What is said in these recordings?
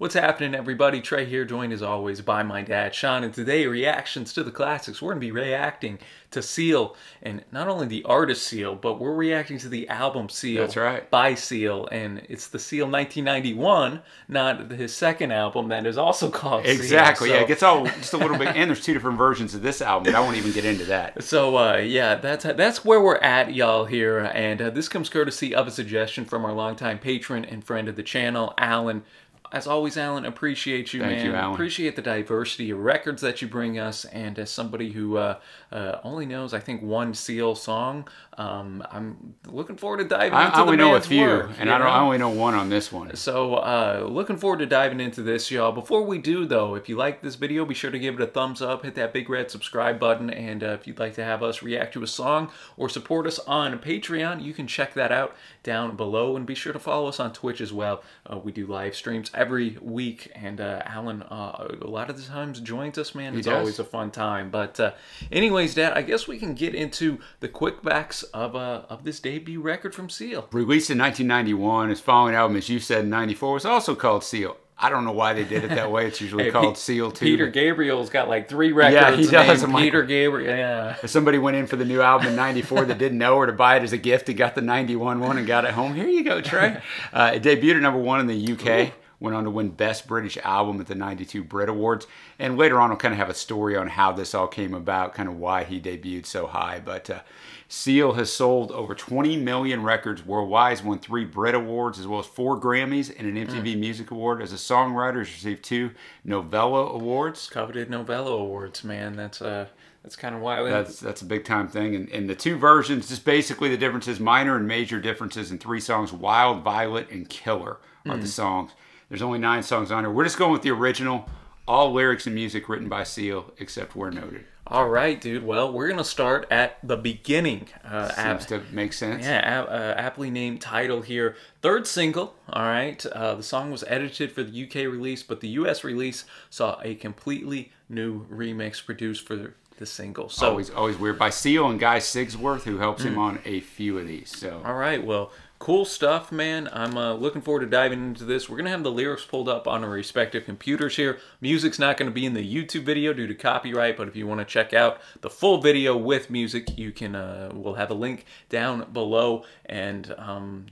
What's happening, everybody? Trey here, joined as always by my dad, Sean, and today, reactions to the classics. We're going to be reacting to Seal, and not only the artist Seal, but we're reacting to the album Seal. That's right. By Seal, and it's the Seal 1991, not his second album that is also called Seal. Exactly, so. Yeah, it gets all just a little bit, and there's two different versions of this album, but I won't even get into that. So, yeah, that's where we're at, y'all, here, and this comes courtesy of a suggestion from our longtime patron and friend of the channel, Alan. As always, Alan, appreciate you, man. Thank you, Alan. Appreciate the diversity of records that you bring us. And as somebody who only knows, I think, one Seal song, I'm looking forward to diving into the man's work. I only know a few, and I only know one on this one. So, looking forward to diving into this, y'all. Before we do, though, if you like this video, be sure to give it a thumbs up, hit that big red subscribe button, and if you'd like to have us react to a song or support us on Patreon, you can check that out down below. And be sure to follow us on Twitch as well. We do live streams every week, and Alan a lot of the times joins us, man. It's always a fun time. But anyways, Dad, I guess we can get into the quickbacks of this debut record from Seal. Released in 1991, his following album, as you said, in 94, was also called Seal. I don't know why they did it that way. It's usually called Seal 2. Peter Gabriel's got like three records. Yeah, he does. Peter Gabriel, yeah. If somebody went in for the new album in 94 that didn't know where to buy it as a gift, he got the 91 one and got it home. Here you go, Trey. It debuted at #1 in the UK. Ooh. Went on to win Best British Album at the '92 Brit Awards. And later on, we'll kind of have a story on how this all came about, kind of why he debuted so high. But Seal has sold over 20 million records worldwide. He's won 3 Brit Awards, as well as 4 Grammys and an MTV Music Award. As a songwriter, he's received 2 Novello Awards. Coveted Novello Awards, man. That's kind of wild. That's a big-time thing. And the two versions, just basically the differences, minor and major differences in 3 songs. Wild, Violet, and Killer are the songs. There's only 9 songs on here. We're just going with the original. All lyrics and music written by Seal, except where noted. All right, dude. Well, we're going to start at the beginning. Seems to make sense. Yeah, aptly named title here. 3rd single, all right. The song was edited for the UK release, but the US release saw a completely new remix produced for the single. So always weird. By Seal and Guy Sigsworth, who helps him on a few of these. So all right, well... Cool stuff, man. I'm looking forward to diving into this. We're going to have the lyrics pulled up on our respective computers here. Music's not going to be in the YouTube video due to copyright, but if you want to check out the full video with music, you can, we'll have a link down below. And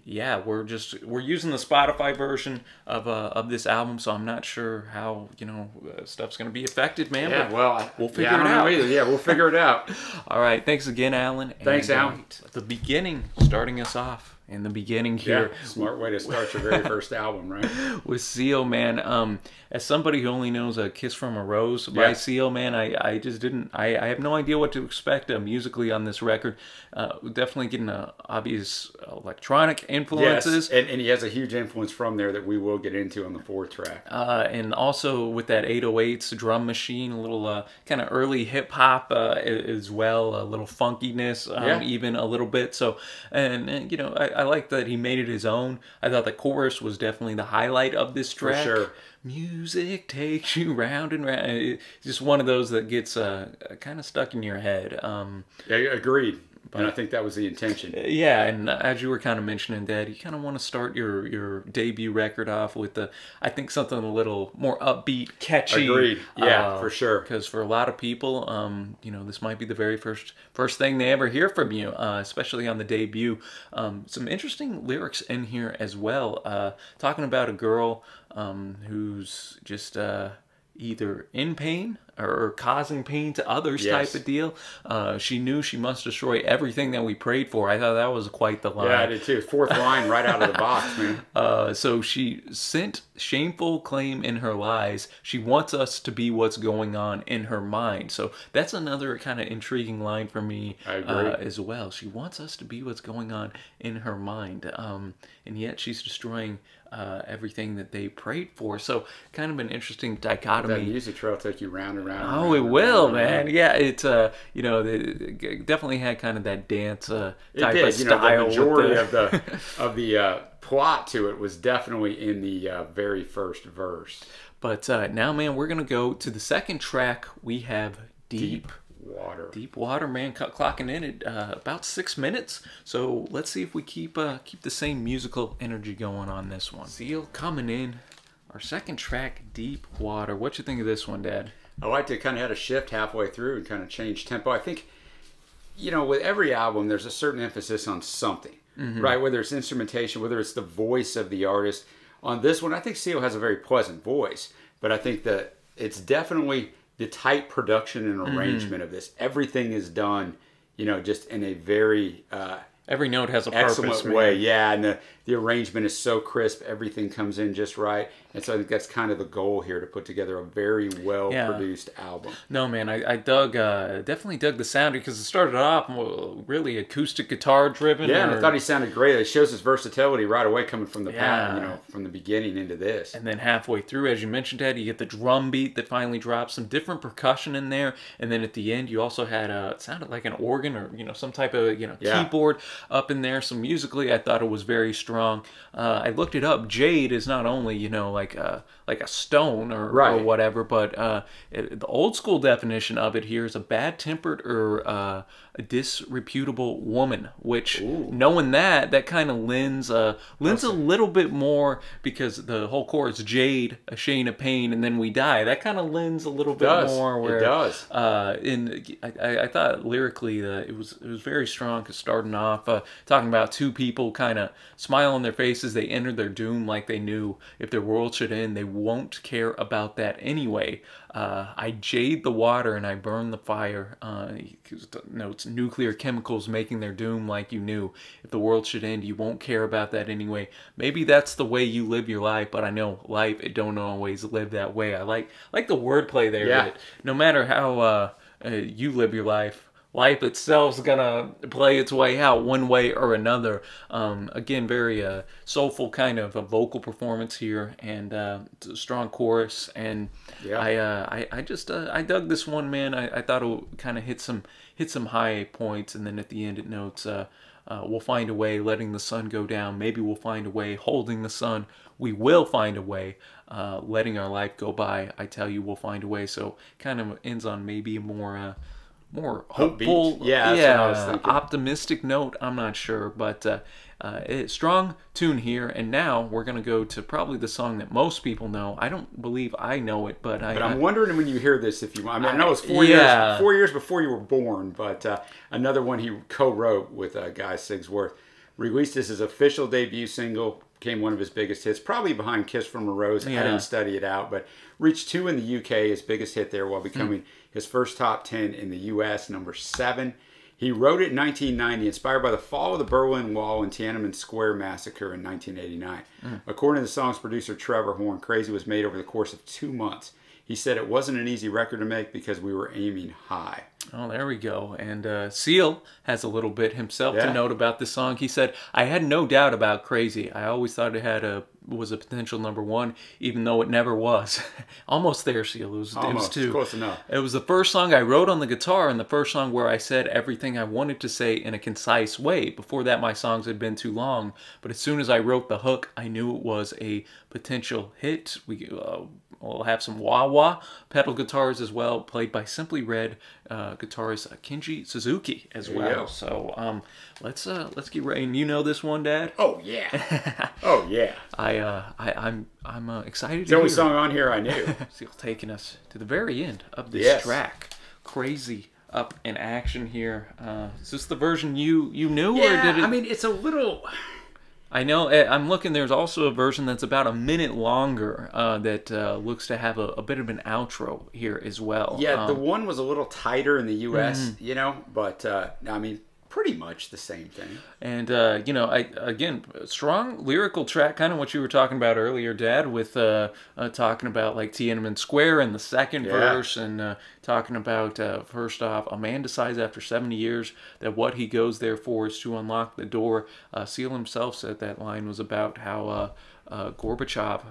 yeah, we're using the Spotify version of this album, so I'm not sure how, you know, stuff's going to be affected, man. Yeah, but well, we'll figure it out. Yeah, we'll figure it out. All right, thanks again, Alan. Thanks, Alan. The beginning, starting us off. In the beginning here. Yeah, smart way to start your very first album, right? With Seal, man. As somebody who only knows A Kiss from a Rose by Seal, man, I just didn't... I have no idea what to expect musically on this record. Definitely getting obvious electronic influences. Yes, and he has a huge influence from there that we will get into on the 4th track. And also with that 808s drum machine, a little kind of early hip-hop as well, a little funkiness even a little bit. So, and you know... I like that he made it his own. I thought the chorus was definitely the highlight of this track. For sure. Music takes you round and round. It's just one of those that gets kind of stuck in your head. Yeah, agreed. But, and I think that was the intention. Yeah, and as you were kind of mentioning, Dad, you kind of want to start your debut record off with, I think, something a little more upbeat, catchy. Agreed. Yeah, for sure. Because for a lot of people, you know, this might be the very first thing they ever hear from you, especially on the debut. Some interesting lyrics in here as well. Talking about a girl who's just... either in pain or causing pain to others type of deal. She knew she must destroy everything that we prayed for. I thought that was quite the line. Yeah, I did too. 4th line right out of the box, man. So she sent shameful claim in her lies. She wants us to be what's going on in her mind. So that's another kind of intriguing line for me as well. She wants us to be what's going on in her mind. And yet she's destroying... everything that they prayed for. So kind of an interesting dichotomy. That music trail took you round and round. Oh, it will, man. Yeah, it's you know, it definitely had kind of that dance type of style. The majority of the plot to it was definitely in the very first verse. But now, man, we're gonna go to the 2nd track. We have Deep Water. Deep Water, man, clocking in at about 6 minutes. So let's see if we keep the same musical energy going on this one. Seal coming in Our second track, Deep Water. What you think of this one, Dad? I liked it. Kind of had a shift halfway through and kind of changed tempo. I think, you know, with every album, there's a certain emphasis on something, right? Whether it's instrumentation, whether it's the voice of the artist. On this one, I think Seal has a very pleasant voice, but I think that it's definitely the tight production and arrangement of this. Everything is done, you know, just in a very... every note has a purpose. Excellent way, yeah. And the arrangement is so crisp. Everything comes in just right. And so I think that's kind of the goal here, to put together a very well-produced album. No, man, I dug, definitely dug the sound, because it started off really acoustic guitar-driven. Yeah, and I thought he sounded great. It shows his versatility right away, coming from the pattern, you know, from the beginning into this. And then halfway through, as you mentioned, Ed, you get the drum beat that finally drops, some different percussion in there. And then at the end, you also had, it sounded like an organ or, you know, some type of, you know, keyboard up in there. So musically, I thought it was very strong. I looked it up. Jade is not only, you know, like a stone or whatever, but the old school definition of it here is a bad-tempered or a disreputable woman, which, knowing that, that kind of lends a little bit more, because the whole chorus, Jade, a shade of pain, and then we die, that kind of lends a little bit more. Where, it does. And I thought lyrically it was very strong, because starting off talking about two people kind of smile on their faces, they entered their doom like they knew if their world should end, they won't care about that anyway. I jade the water and I burn the fire. Notes nuclear chemicals making their doom like you knew. If the world should end, you won't care about that anyway. Maybe that's the way you live your life, but I know life, it don't always live that way. I like the wordplay there. Yeah. No matter how you live your life, life itself's gonna play its way out one way or another. Again, very soulful kind of a vocal performance here, and it's a strong chorus. And yeah. I dug this one, man. I thought it kind of hit some high points, and then at the end it notes, we'll find a way, letting the sun go down. Maybe we'll find a way, holding the sun. We will find a way, letting our life go by. I tell you, we'll find a way. So kind of ends on maybe more hopeful, optimistic note. I'm not sure, but it's strong tune here. And now we're going to go to probably the song that most people know. I don't believe I know it, but I'm wondering when you hear this, if you, I mean, I know it's four years before you were born, but another one he co-wrote with Guy Sigsworth. Released as his official debut single, became one of his biggest hits, probably behind Kiss from a Rose. Yeah. I didn't study it out, but reached 2 in the UK, his biggest hit there, while becoming his first top 10 in the US, number 7. He wrote it in 1990, inspired by the fall of the Berlin Wall and Tiananmen Square massacre in 1989. According to the song's producer, Trevor Horn, Crazy was made over the course of 2 months. He said it wasn't an easy record to make because we were aiming high. Oh, there we go. And Seal has a little bit himself to note about this song. He said, I had no doubt about Crazy. I always thought it had was a potential number 1, even though it never was. Almost there, Seal. It was 2. Close enough. It was the first song I wrote on the guitar, and the first song where I said everything I wanted to say in a concise way. Before that, my songs had been too long. But as soon as I wrote the hook, I knew it was a potential hit. We'll have some wah-wah pedal guitars as well, played by Simply Red guitarist Kenji Suzuki as well. So let's get ready. And you know this one, Dad? Oh yeah, oh yeah. I'm excited. It's the only song on here I knew. Seal taking us to the very end of this track, Crazy. Up in action here. Is this the version you knew, or did it? I mean, it's a little. I know, I'm looking, there's also a version that's about a minute longer that looks to have a bit of an outro here as well. Yeah, the one was a little tighter in the U.S., you know, but, I mean, pretty much the same thing. And, you know, again, strong lyrical track, kind of what you were talking about earlier, Dad, with talking about, like, Tiananmen Square in the second verse, and talking about, first off, a man decides after 70 years that what he goes there for is to unlock the door. Seal himself said that line was about how Gorbachev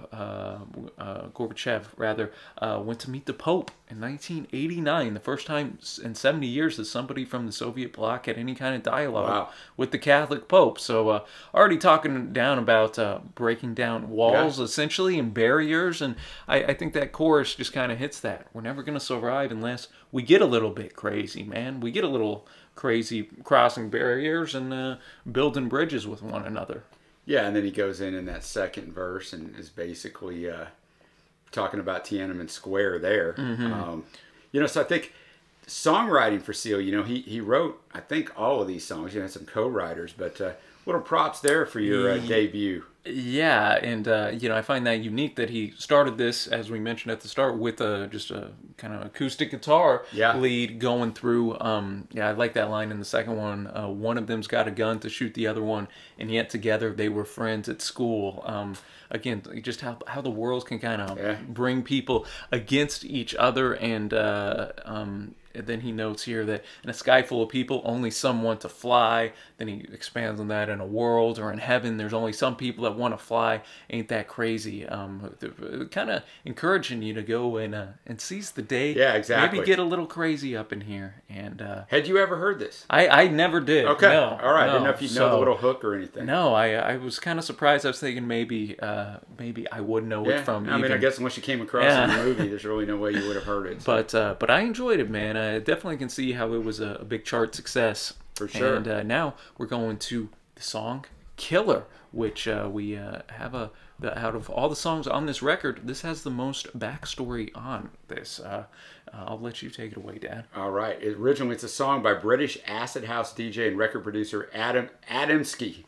went to meet the Pope in 1989, the first time in 70 years that somebody from the Soviet bloc had any kind of dialogue with the Catholic Pope. So already talking down about breaking down walls, essentially, and barriers. And I think that chorus just kind of hits that. We're never going to survive unless we get a little bit crazy, man. We get a little crazy crossing barriers and building bridges with one another. Yeah, and then he goes in that second verse and is basically talking about Tiananmen Square there. Mm-hmm. You know, so I think songwriting for Seal, you know, he wrote, I think, all of these songs. You know, had some co-writers, but little props there for your debut. Yeah, and, you know, I find that unique that he started this, as we mentioned at the start, with just a kind of acoustic guitar lead going through. Yeah, I like that line in the second one. One of them's got a gun to shoot the other one, and yet together they were friends at school. Again, just how the world can kind of bring people against each other. And then he notes here that in a sky full of people, only some want to fly. Then he expands on that. In a world or in heaven, there's only some people that want to fly. Ain't that crazy? Kind of encouraging you to go and seize the day. Yeah, exactly. Maybe get a little crazy up in here. And had you ever heard this? I never did. Okay. No, all right. No. I didn't know if you know the little hook or anything. No, I was kind of surprised. I was thinking maybe I would know it from. I mean, I guess unless you came across in the movie, there's really no way you would have heard it. So. But I enjoyed it, man. I definitely can see how it was a big chart success. For sure. And now we're going to the song Killer, which we have out of all the songs on this record, this has the most backstory on this. I'll let you take it away, Dad. All right. Originally, it's a song by British acid house DJ and record producer Adamski.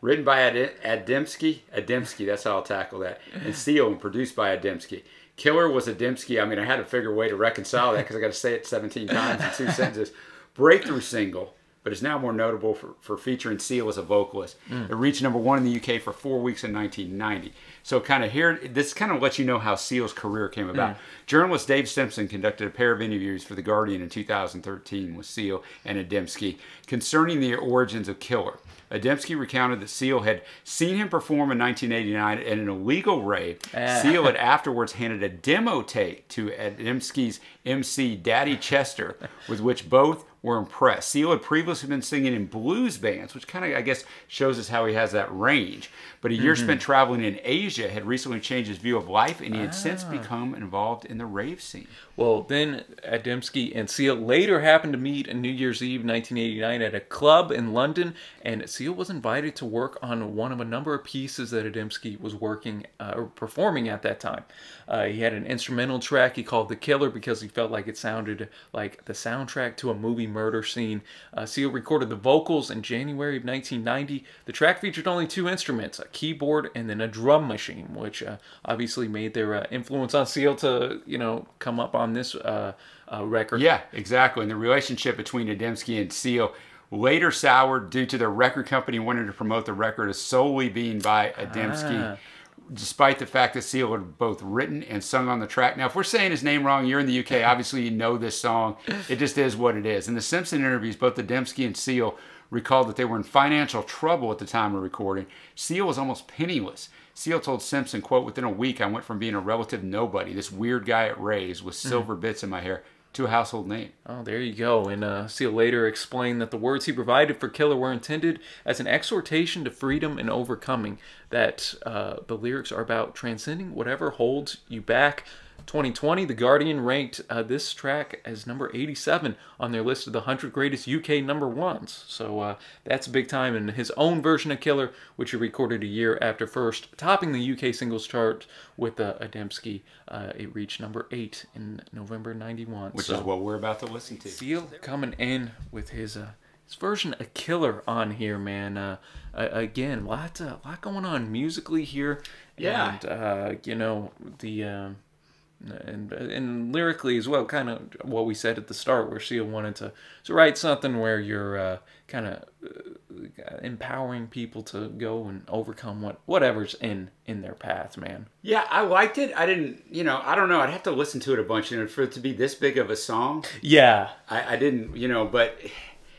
Written by Adamski, that's how I'll tackle that. And Seal, and produced by Adamski. Killer was Adamski. I mean, I had to figure a way to reconcile that because I got to say it 17 times in 2 sentences. Breakthrough single, but it's now more notable for featuring Seal as a vocalist. It reached #1 in the UK for 4 weeks in 1990. So kind of here, this kind of lets you know how Seal's career came about. Journalist Dave Simpson conducted a pair of interviews for The Guardian in 2013 with Seal and Adamski concerning the origins of Killer. Adamski recounted that Seal had seen him perform in 1989 at an illegal rave. Seal had afterwards handed a demo tape to Adamski's MC Daddy Chester, with which both were impressed. Seal had previously been singing in blues bands, which kind of, I guess, shows us how he has that range. But a year spent traveling in Asia had recently changed his view of life, and he had since become involved in the rave scene. Well, then Adamski and Seal later happened to meet on New Year's Eve 1989 at a club in London, and Seal was invited to work on one of a number of pieces that Adamski was working or performing at that time. He had an instrumental track he called The Killer because he felt like it sounded like the soundtrack to a movie murder scene. Seal recorded the vocals in January of 1990. The track featured only 2 instruments, a keyboard and then a drum machine, which obviously made their influence on Seal to, you know, come up on this record. Yeah, exactly. And the relationship between Adamski and Seal later soured due to their record company wanting to promote the record as solely being by Adamski. Despite the fact that Seal had both written and sung on the track. Now, if we're saying his name wrong, you're in the UK, obviously you know this song. It just is what it is. In the Simpson interviews, both Adamski and Seal recalled that they were in financial trouble at the time of recording. Seal was almost penniless. Seal told Simpson, quote, "Within a week, I went from being a relative nobody, this weird guy at raves with silver bits in my hair, to a household name." Oh, there you go. And Seal later explained that the words he provided for Killer were intended as an exhortation to freedom and overcoming, that the lyrics are about transcending whatever holds you back. 2020, The Guardian ranked this track as #87 on their list of the 100 greatest UK #1s. So that's big time. And his own version of Killer, which he recorded a year after first, topping the UK singles chart with Adamski. It reached #8 in November '91. Which is what we're about to listen to. Seal coming in with his version of Killer on here, man. Again, a lot going on musically here. Yeah. And, you know, the... And lyrically as well, kind of what we said at the start, where Seal wanted to write something where you're kind of empowering people to go and overcome whatever's in their path, man. Yeah, I liked it. I didn't, you know, I don't know. I'd have to listen to it a bunch, you know, for it to be this big of a song. Yeah, I didn't, you know, but.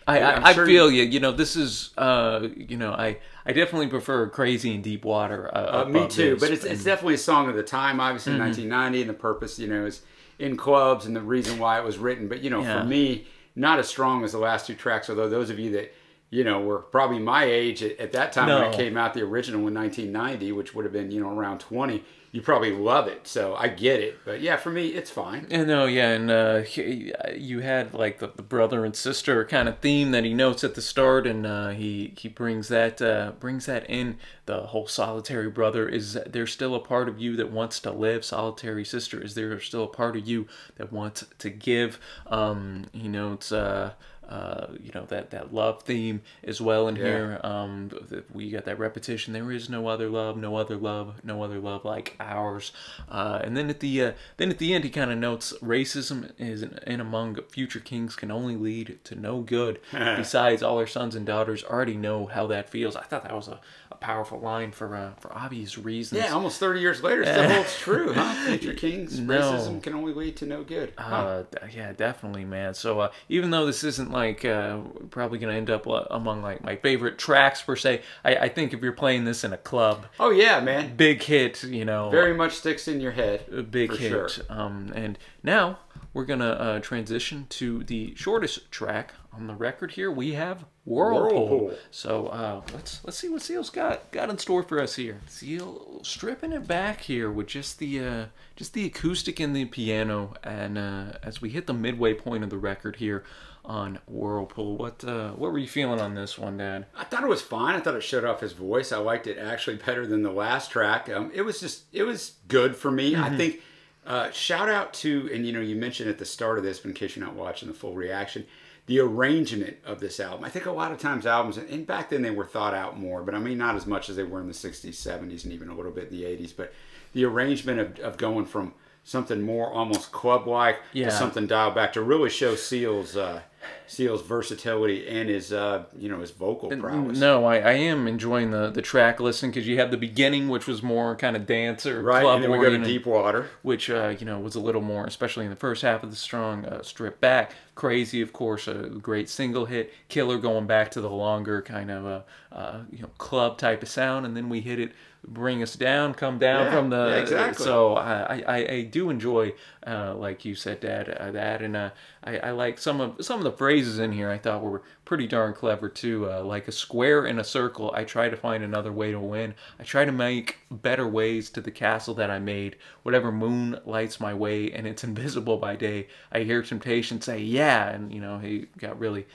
I feel you. You know, this is, you know, I definitely prefer Crazy and Deep Water. Me too, but it's definitely a song of the time, obviously, 1990, and the purpose, you know, is in clubs and the reason why it was written. But, you know, for me, not as strong as the last 2 tracks, although those of you that you know, were probably my age at that time when it came out, the original in 1990, which would have been, you know, around 20. You probably love it, so I get it. But yeah, for me, it's fine. And no, yeah, and you had like the brother and sister kind of theme that he notes at the start, and he brings that in. The whole solitary brother, is there still a part of you that wants to live? Solitary sister, is there still a part of you that wants to give? He notes. You know, that love theme as well in here. We got that repetition. There is no other love, no other love, no other love like ours. And then at the end, he kind of notes racism is in among future kings can only lead to no good. Besides, all our sons and daughters already know how that feels. I thought that was a powerful line for obvious reasons. Yeah, almost 30 years later, still holds true, huh? Future kings, racism can only lead to no good. Yeah, definitely, man. So even though this isn't like probably gonna end up among like my favorite tracks per se, I think if you're playing this in a club, oh yeah, man, big hit, you know, very much sticks in your head, a big hit, sure. And now we're gonna transition to the shortest track on the record. Here we have Whirlpool. So let's see what Seal's got in store for us here. Seal stripping it back here with just the acoustic and the piano, and as we hit the midway point of the record here on Whirlpool. What were you feeling on this one, Dad? I thought it was fine. I thought it showed off his voice. I liked it actually better than the last track. It was good for me. I think shout out to, and you know, you mentioned at the start of this, but in case you're not watching the full reaction, the arrangement of this album. I think a lot of times albums, and back then they were thought out more, but I mean not as much as they were in the 60s, 70s, and even a little bit in the 80s, but the arrangement of going from something more almost club-like to something dialed back to really show Seal's Seal's versatility and his you know, his vocal prowess. No, I am enjoying the track listen, because you have the beginning, which was more kind of dance or club, and then we go to Deep Water, which you know, was a little more, especially in the first half of the strong strip back. Crazy, of course, a great single hit. Killer, going back to the longer kind of you know, club type of sound, and then we hit it. Bring us down, come down from the. Yeah, exactly. So I do enjoy, like you said, Dad, that, and I like some of the phrases in here. I thought were pretty darn clever too. Like a square in a circle, I try to find another way to win. I try to make better ways to the castle that I made. Whatever moon lights my way, and it's invisible by day. I hear temptation say, "Yeah," and you know, he got really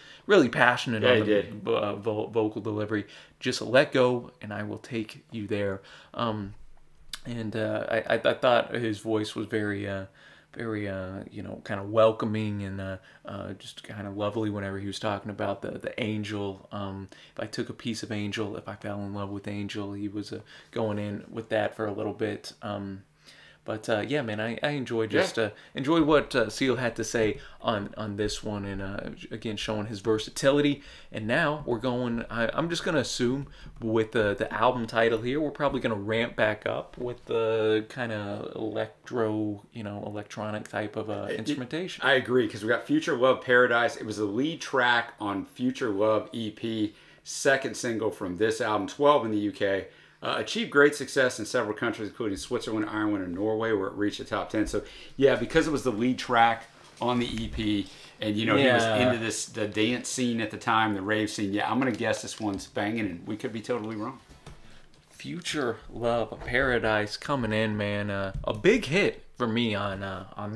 passionate on the vocal delivery. Just let go, and I will take you there. And I thought his voice was very, very you know, kind of welcoming and just kind of lovely whenever he was talking about the angel. If I took a piece of angel, if I fell in love with angel, he was going in with that for a little bit. But yeah, man, I enjoyed enjoyed what Seal had to say on this one, and again showing his versatility. And now we're going. I'm just gonna assume with the album title here, we're probably gonna ramp back up with the kind of electronic type of instrumentation. I agree, because we got Future Love Paradise. It was the lead track on Future Love EP, second single from this album, 12 in the UK. Achieved great success in several countries, including Switzerland, Ireland, and Norway, where it reached the top 10. So, yeah, because it was the lead track on the EP, and, you know, he was into the dance scene at the time, the rave scene. Yeah, I'm going to guess this one's banging, and we could be totally wrong. Future Love Paradise coming in, man. A big hit for me on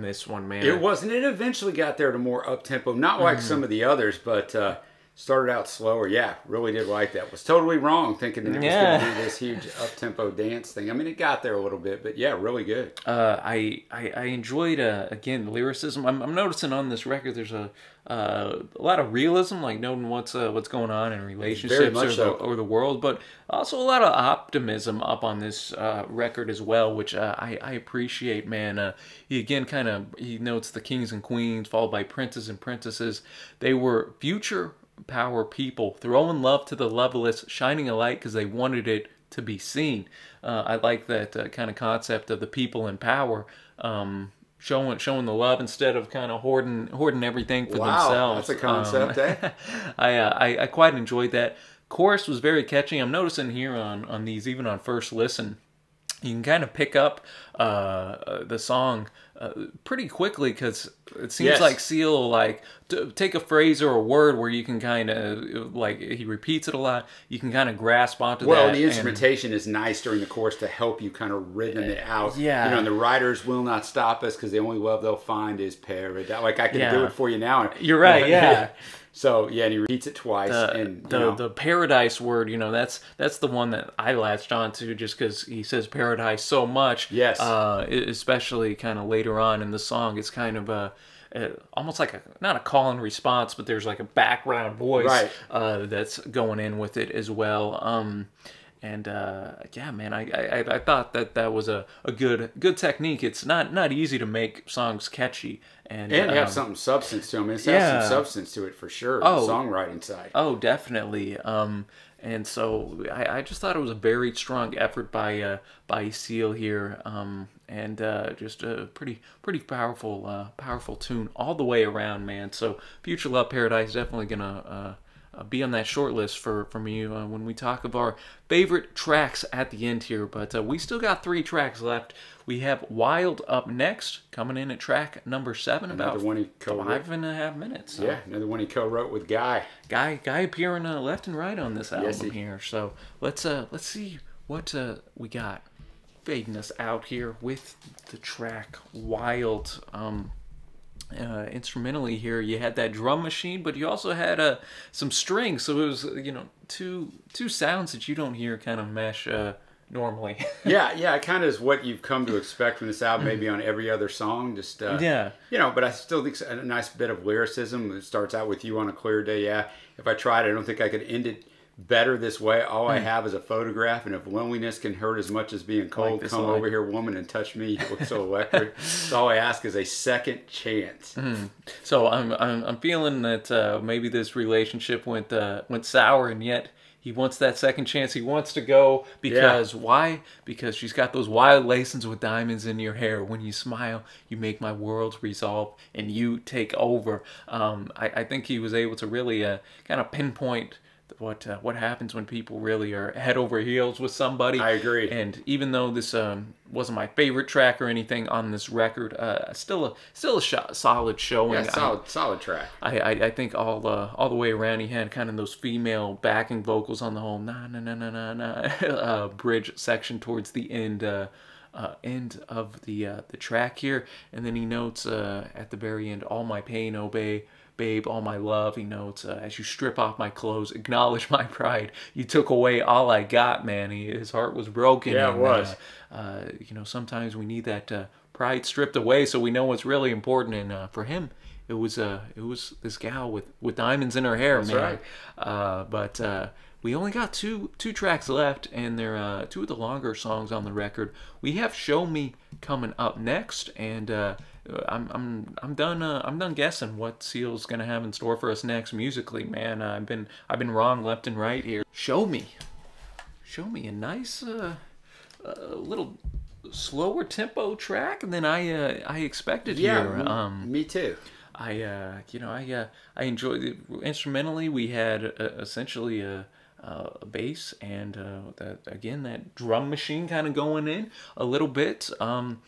this one, man. It was, and it eventually got there to more up-tempo. Not like some of the others, but... started out slower. Yeah, really did like that. Was totally wrong thinking that it was going to do this huge up-tempo dance thing. I mean, it got there a little bit, but yeah, really good. I enjoyed, again, lyricism. I'm noticing on this record there's a lot of realism, like knowing what's going on in relationships or the world, but also a lot of optimism up on this record as well, which I appreciate, man. He again kind of, he notes the kings and queens, followed by princes and princesses. They were future power people, throwing love to the loveless, shining a light because they wanted it to be seen. I like that kind of concept of the people in power, showing the love instead of kind of hoarding everything for themselves. That's a concept, eh? I quite enjoyed that. Chorus was very catchy. I'm noticing here on these, even on first listen, you can kind of pick up the song pretty quickly, because it seems like Seal, like, take a phrase or a word where you can kind of, like, he repeats it a lot, you can kind of grasp onto that. Well, the instrumentation is nice during the course to help you kind of rhythm it out. Yeah. You know, and the writers will not stop us because the only love they'll find is paradise. Like, I can do it for you now. You're right, yeah. So, yeah, and he repeats it twice. The paradise word, you know, that's the one that I latched on to just because he says paradise so much. Yes. Especially kind of later on in the song. It's kind of almost like, not a call and response, but there's like a background voice that's going in with it as well. Yeah, man, I thought that was a good technique. It's not easy to make songs catchy and have some substance to them. It has some substance to it for sure. Oh, the songwriting side. Oh, definitely. And so I just thought it was a very strong effort by Seal here, just a pretty powerful tune all the way around, man. So Future Love Paradise definitely gonna be on that short list for me when we talk of our favorite tracks at the end here. But we still got 3 tracks left. We have Wild up next, coming in at track number 7. Another one he co-wrote. 5.5 minutes. So. Yeah, another one he co-wrote with Guy. Guy appearing left and right on this album here. So let's see what we got. Fading us out here with the track Wild. Instrumentally here, you had that drum machine, but you also had some strings, so it was, you know, two sounds that you don't hear kind of mesh normally. yeah, it kind of is what you've come to expect from this album, maybe on every other song, just you know. But I still think a nice bit of lyricism. It starts out with "You on a clear day." Yeah, if I tried, I don't think I could end it better this way. All I have is a photograph, and if loneliness can hurt as much as being cold, like, come over here, woman, and touch me. You look so electric. So all I ask is a second chance. So I'm feeling that maybe this relationship went sour, and yet he wants that second chance. He wants to go because why? Because she's got those wild lacings with diamonds in your hair. When you smile, you make my world resolve, and you take over. I think he was able to really kind of pinpoint what happens when people really are head over heels with somebody. I agree. And even though this wasn't my favorite track or anything on this record, still a solid showing. Yeah, solid track. I think all the way around he had kind of those female backing vocals on the whole na na na na na na bridge section towards the end of the track here, and then he notes at the very end, all my pain, obey. Babe, all my love, he notes, as you strip off my clothes, acknowledge my pride. You took away all I got, man. His heart was broken. Yeah, it was. You know, sometimes we need that pride stripped away so we know what's really important. And for him, it was this gal with diamonds in her hair, man. That's right. We only got two tracks left, and they're 2 of the longer songs on the record. We have "Show Me" coming up next, and I'm done guessing what Seal's gonna have in store for us next musically, man. I've been wrong left and right here. Show me a nice little slower tempo track than I expected here. Me too. You know, I enjoyed it. Instrumentally, we had essentially a bass and that drum machine kind of going in a little bit, and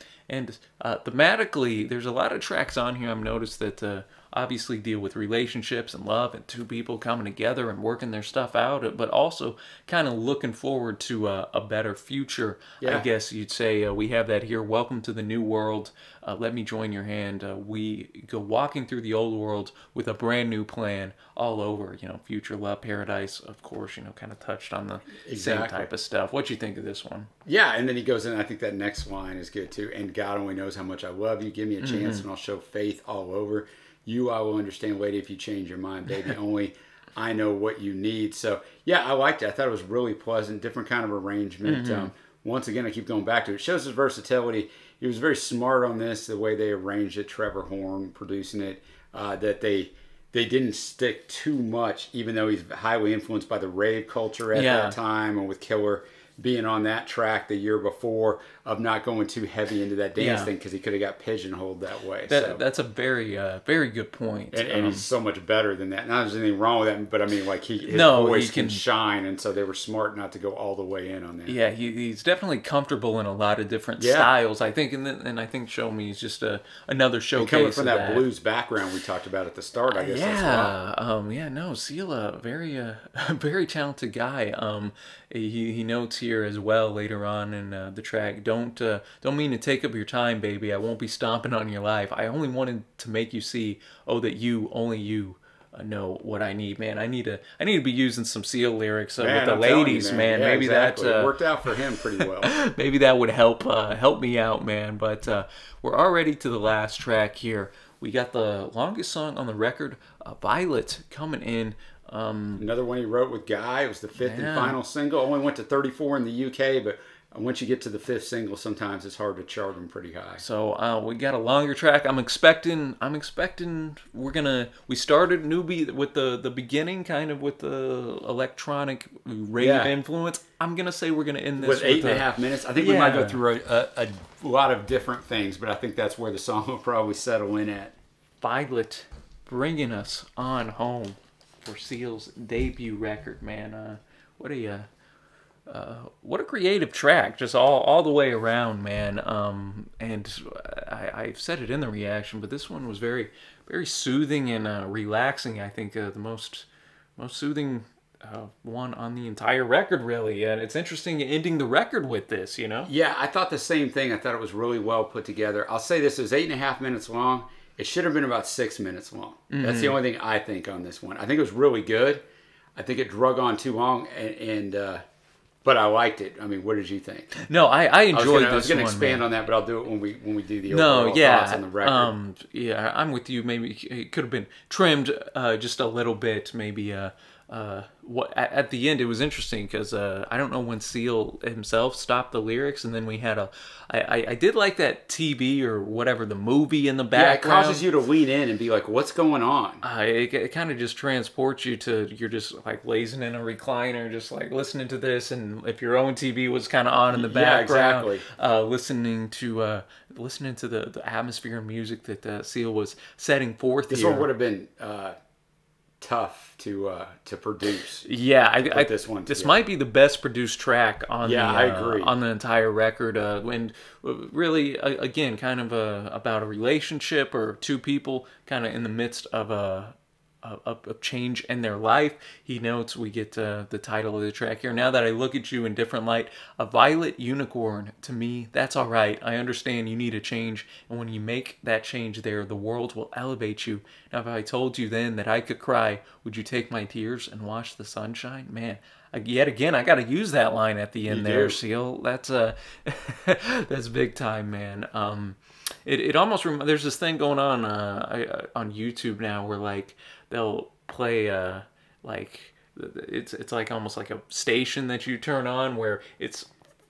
thematically there's a lot of tracks on here I've noticed that obviously deal with relationships and love and 2 people coming together and working their stuff out, but also kind of looking forward to a better future. I guess you'd say. We have that here. Welcome to the new world, let me join your hand, we go walking through the old world with a brand new plan all over, you know. Future Love Paradise, of course, you know, kind of touched on the same type of stuff. What you think of this one? Yeah, and then he goes in, I think that next line is good too. And God only knows how much I love you, give me a chance and I'll show faith all over you. I will understand, lady, if you change your mind, baby. Only I know what you need. So yeah, I liked it. I thought it was really pleasant, different kind of arrangement. Once again, I keep going back to it. It shows his versatility. He was very smart on this, the way they arranged it. Trevor Horn producing it, that they didn't stick too much, even though he's highly influenced by the rave culture at that time, and with Killer being on that track the year before. of not going too heavy into that dance thing, because he could have got pigeonholed that way. That's a very very good point. And he's so much better than that. Not there's anything wrong with that, but I mean, like, his voice can shine, and so they were smart not to go all the way in on that. Yeah, he's definitely comfortable in a lot of different styles, I think, and I think Show Me is just another showcase. And coming from that blues background we talked about at the start, I guess. Seal, very talented guy. He notes here as well later on in the track, Don't mean to take up your time, baby. I won't be stomping on your life. I only wanted to make you see, oh, that you, only you, know what I need, man. I need to be using some Seal lyrics with the ladies, man. Yeah, maybe that worked out for him pretty well. Maybe that would help me out, man. But we're already to the last track here. We got the longest song on the record, Violet, coming in. Another one he wrote with Guy. It was the fifth and final single. Only went to 34 in the UK, but once you get to the fifth single, sometimes it's hard to chart them pretty high. So we got a longer track. I'm expecting we started Newbie with the beginning, kind of with the electronic rave influence. I'm gonna say we're gonna end this with 8.5 minutes. I think we might go through a lot of different things, but I think that's where the song will probably settle in at. Violet, bringing us on home for Seal's debut record, man. What a creative track, just all the way around, man. And I've said it in the reaction, but this one was very, very soothing and relaxing. I think the most soothing one on the entire record, really. And it's interesting ending the record with this, you know? Yeah, I thought the same thing. I thought it was really well put together. I'll say this, it was 8.5 minutes long. It should have been about 6 minutes long. Mm-hmm. That's the only thing I think on this one. I think it was really good. I think it drug on too long, but I liked it. I mean, what did you think? No, I enjoyed this one. I was going to expand on that, but I'll do it when we do the overall thoughts on the record. Yeah, I'm with you. Maybe it could have been trimmed just a little bit. Maybe at the end, it was interesting because I don't know when Seal himself stopped the lyrics, and then we had I did like that TV or whatever, the movie in the background. Yeah, it causes you to lean in and be like, what's going on? It kind of just transports you to, you're just like lazing in a recliner, just like listening to this, and if your own TV was kind of on in the background, listening to the atmosphere and music that Seal was setting forth. This one would have been tough to produce. Yeah, this might be the best produced track on on the entire record, and really again kind of about a relationship or two people kind of in the midst of a change in their life. He notes, we get the title of the track here, Now That I Look at You in Different Light, a violet unicorn. To me, that's all right. I understand you need a change, and when you make that change there, the world will elevate you. Now, if I told you then that I could cry, would you take my tears and watch the sunshine? Man, yet again, I got to use that line at the end there, Seal. That's that's big time, man. It almost there's this thing going on YouTube now where like they'll play like it's like almost like a station that you turn on where it's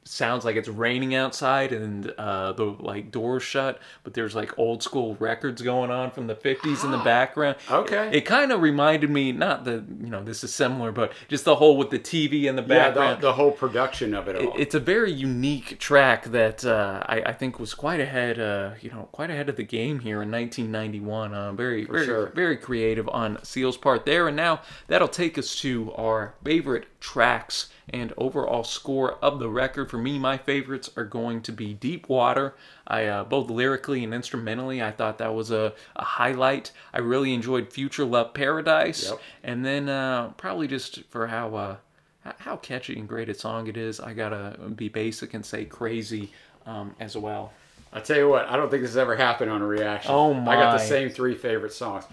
sounds like it's raining outside and the like doors shut, but there's like old school records going on from the 50s in the background. Okay, it kind of reminded me, not that this is similar, but just the whole with the TV in the background, the whole production of it all. It's a very unique track that I think was quite ahead, quite ahead of the game here in 1991. Very creative on Seal's part there, and now that'll take us to our favorite tracks and overall score of the record. For me, my favorites are going to be Deep Water. Both lyrically and instrumentally, I thought that was a highlight. I really enjoyed Future Love Paradise. Yep. And then probably just for how catchy and great a song it is, I gotta be basic and say Crazy as well. I'll tell you what, I don't think this has ever happened on a reaction. Oh my. I got the same three favorite songs.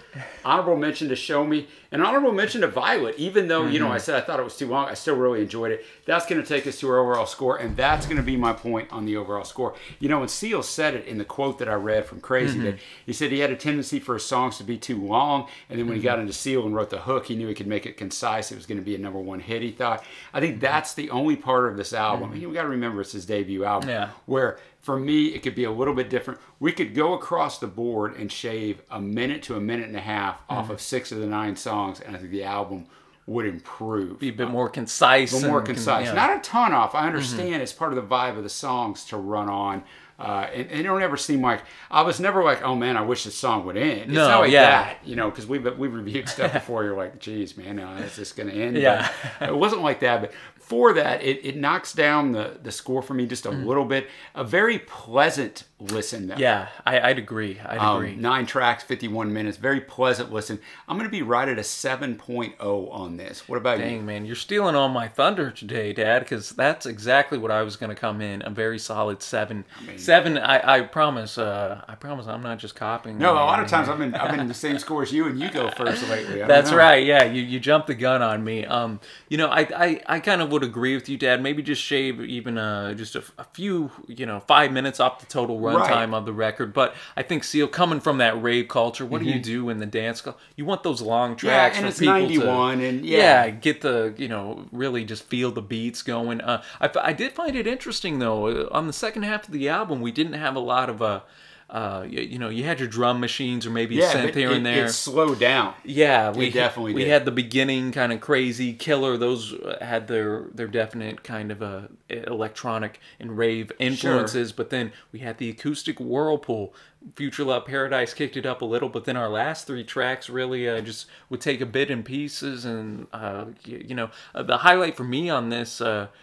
Honorable mention to Show Me, and honorable mention to Violet, even though, I said I thought it was too long, I still really enjoyed it. That's going to take us to our overall score, and that's going to be my point on the overall score. When Seal said it in the quote that I read from Crazy, that he said he had a tendency for his songs to be too long, and then when he got into Seal and wrote the hook, he knew he could make it concise. It was going to be a #1 hit, he thought. I think that's the only part of this album. We got to remember it's his debut album, where for me, it could be a little bit different. We could go across the board and shave 1 minute to 1.5 minutes off of 6 of the 9 songs, and I think the album would improve. Be a bit more concise. Yeah. Not a ton off. I understand it's part of the vibe of the songs to run on. And it don't ever seem like, I was never like, oh man, I wish this song would end. It's not like that, you know, because we've reviewed stuff before. You're like, geez, man, is this going to end? Yeah. It wasn't like that. But for that, it knocks down the score for me just a little bit. A very pleasant listen, though. Yeah, I'd agree. Nine tracks, 51 minutes, very pleasant listen. I'm going to be right at a 7.0 on this. What about you? Dang, man, you're stealing all my thunder today, Dad, because that's exactly what I was going to come in. A very solid 7. I mean, 7, I promise. I promise, I'm not just copying. No, a lot of times I've been in the same score as you, and you go first lately. That's right. Yeah, you jumped the gun on me. You know, I kind of would agree with you, Dad. Maybe just shave even just a few, you know, 5 minutes off the total runtime of the record. But I think Seal, coming from that rave culture, what do you do in the dance? You want those long tracks for people to. Get the really just feel the beats going. I did find it interesting though. On the second half of the album, we didn't have a lot of you had your drum machines or maybe a synth here and there. It slowed down. Yeah, we definitely did. We had the beginning kind of crazy killer. Those had their definite kind of electronic and rave influences. Sure. But then we had the acoustic whirlpool. Future Love Paradise kicked it up a little, but then our last three tracks really just would take a bit in pieces. And the highlight for me on this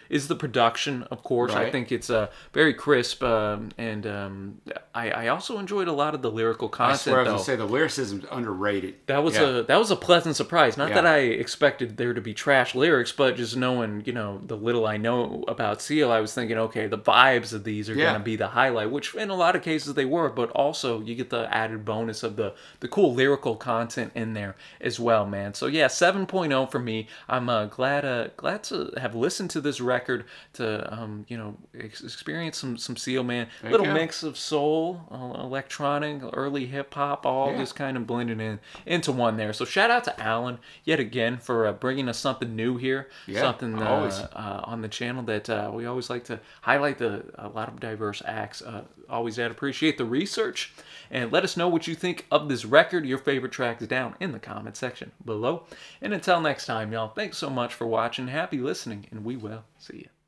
is the production, of course. I think it's very crisp, and I also enjoyed a lot of the lyrical content. I swear, I was gonna say the lyricism's underrated. That was a pleasant surprise. Not that I expected there to be trash lyrics, but just knowing the little I know about Seal, I was thinking, okay, the vibes of these are gonna be the highlight, which in a lot of cases they were, but all. Also, you get the added bonus of the cool lyrical content in there as well, man. So yeah, 7.0 for me. I'm glad to have listened to this record, to experience some Seal, man. Little mix of soul, electronic, early hip hop, all just kind of blended into one there. So shout out to Alan yet again for bringing us something new here, something on the channel that we always like to highlight a lot of diverse acts. Always, Dad, appreciate the research. And let us know what you think of this record, your favorite tracks, down in the comment section below. And until next time, y'all, thanks so much for watching. Happy listening, and we will see you.